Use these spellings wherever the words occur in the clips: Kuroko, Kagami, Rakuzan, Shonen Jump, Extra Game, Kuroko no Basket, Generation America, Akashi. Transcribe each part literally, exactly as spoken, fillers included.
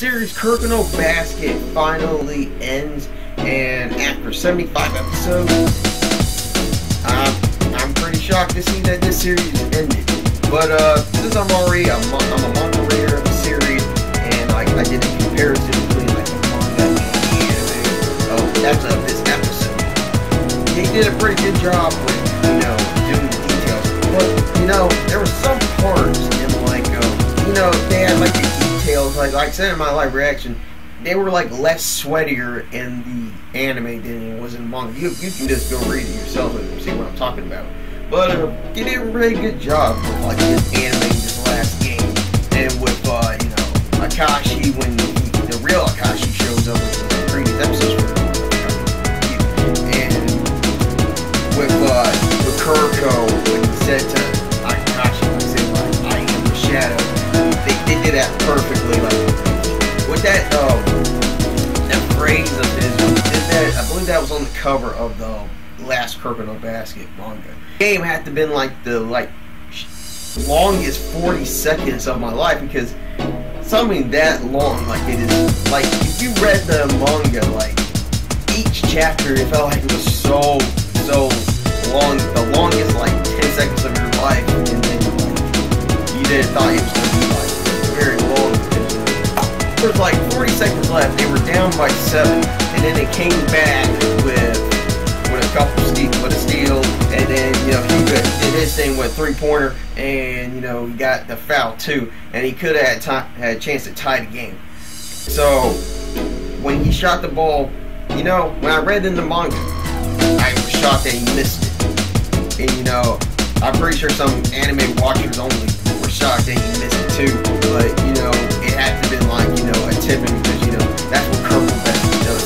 series Kuroko no Basket finally ends, and after seventy-five episodes, uh, I'm pretty shocked to see that this series ended. But uh, since I'm already a, I'm a manga reader of the series, and like I did a comparison between like the manga and the anime. Oh, that's of this episode. They did a pretty good job with, you know, doing the details. But you know, there were some parts in like, uh, you know, they had like the details, like like I said in my live reaction, they were like less sweatier in the anime than it was in manga. You you can just go read it yourself and see what I'm talking about. But uh, they did a really good job with like this anime in this last game, and with uh, you know, Akashi, when the, the real Akashi shows up in the previous episodes, and with uh, with Kuroko when he said to Akashi, he said like, "I am the shadow." They, they did that perfectly, like with that uh, that phrase of his. Did that, I believe that was on the cover of the last Kuroko no Basket manga. Game had to have been like the like longest forty seconds of my life, because something that long, like it is like if you read the manga, like each chapter it felt like it was so so long, the longest like ten seconds of your life, and then like, you didn't thought it was gonna be like very long. There's like forty seconds left, they were down by seven, and then they came back with couple steep with a steal, and then you know he could did his thing with three pointer, and you know he got the foul too, and he could have had, had a chance to tie the game. So when he shot the ball, you know, when I read in the manga, I was shocked that he missed it, and you know I'm pretty sure some anime watchers only were shocked that he missed it too. But you know it had to have been like, you know, a tipping, because you know that's what Kuroko does.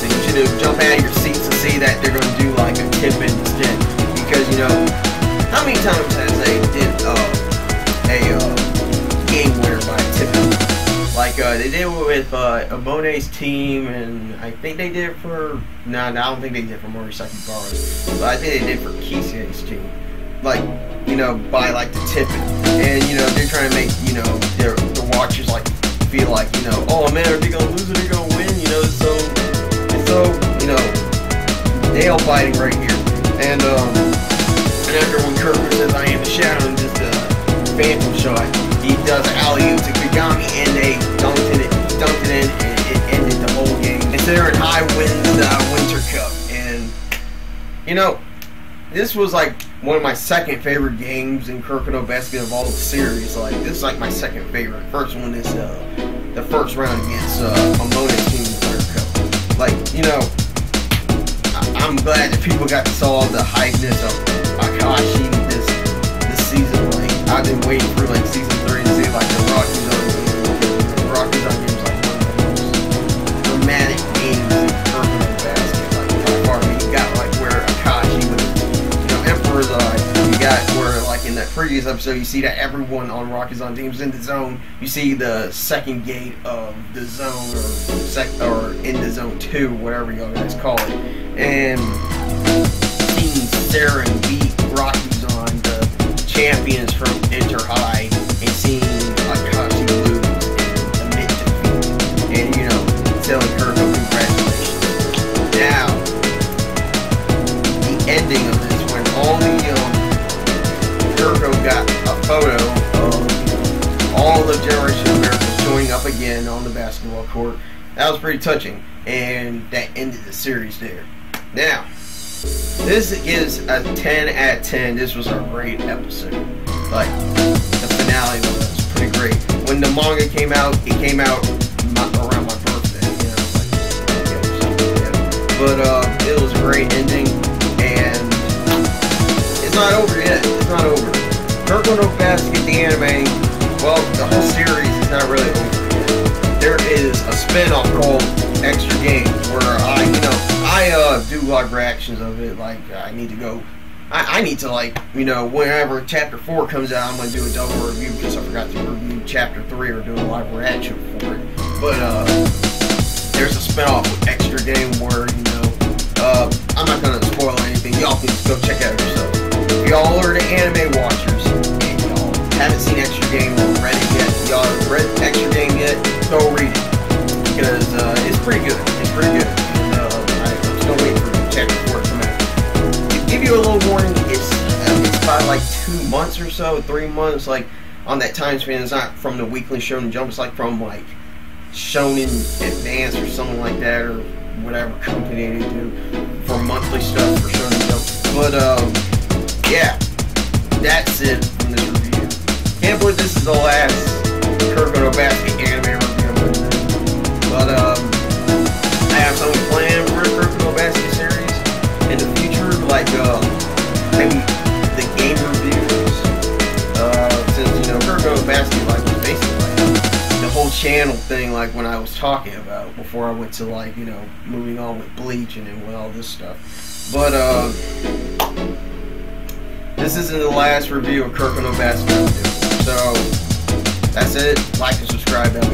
You should have jumped out of your seats and see that they're gonna do like a tip instead, because you know how many times has they did uh, a uh, game winner by tipping? Like uh, they did it with uh, Abone's team, and I think they did it for no, nah, nah, I don't think they did it for Morisaki Bars, but I think they did it for Kisu's team. Like you know by like the tipping, and you know they're trying to make you know their the watchers like feel like you know oh man, are they gonna lose or are they gonna win? You know so it's so you know. Nail biting right here, and um, and after when Kuroko says I am the shadow and just a phantom shot, he does an alley-oop to Kagami, and they dunked it, dunked it in, and it ended the whole game. And they're in high wins the uh, Winter Cup, and you know, this was like one of my second favorite games in Kuroko no Basket of all the series. Like this is like my second favorite. First one is uh, the first round against uh, Omone's team in the Winter Cup. Like you know. I'm glad that people got to see all the hypeness of Akashi this this season. Like I've been waiting for like season three to see like the Rakuzan game. Rakuzan game is like one of the most dramatic games in Kuroko no Basket. Like by far, you got like where Akashi with you know Emperor's eye. You got where like in that previous episode you see that everyone on Rakuzan teams in the zone. You see the second gate of the zone, or sec or in the zone two, whatever you guys call it. And seeing Sarah and beat Rakuzan, the champions from Enter High, and seeing Akashi lose and admit defeat, and you know, telling Kuroko congratulations. Now, the ending of this, when all the um, Kuroko got a photo of all the Generation America showing up again on the basketball court, that was pretty touching, and that ended the series there. Now, this is a ten out of ten. This was a great episode. Like, the finale was pretty great. When the manga came out, it came out my, around my birthday. You know, like, okay, but uh, it was a great ending, and it's not over yet. It's not over. Kuroko no Basket, the anime, well, the whole series is not really over yet. There is a spin-off called Extra Game, where I, you know, I uh, do like reactions of it. Like I need to go, I, I need to like, you know, whenever chapter four comes out, I'm gonna do a double review, because I forgot to review chapter three or do a live reaction for it. But uh, there's a spin-off with Extra Game where you know, uh, I'm not gonna spoil anything. Y'all can just go check out yourself. If y'all are the anime watchers and y'all haven't seen Extra Game or read it yet, y'all read Extra Game yet, go read it. so, three months, like, on that time span, it's not from the weekly Shonen Jump, it's like from, like, Shonen Advance or something like that, or whatever company they do for monthly stuff for Shonen Jump. But, um, yeah, that's it from this review. Can't believe this is the last Kuroko no Basket anime review. But, um, I have something planned for the Kuroko no Basket series in the future, like, um, uh, maybe the game reviews, uh, since, you know, Kuroko no Basket, like, was basically the whole channel thing, like, when I was talking about, before I went to, like, you know, moving on with Bleach and then with all this stuff. But, um, uh, this isn't the last review of Kuroko no Basket, so, that's it. Like and subscribe, that'll be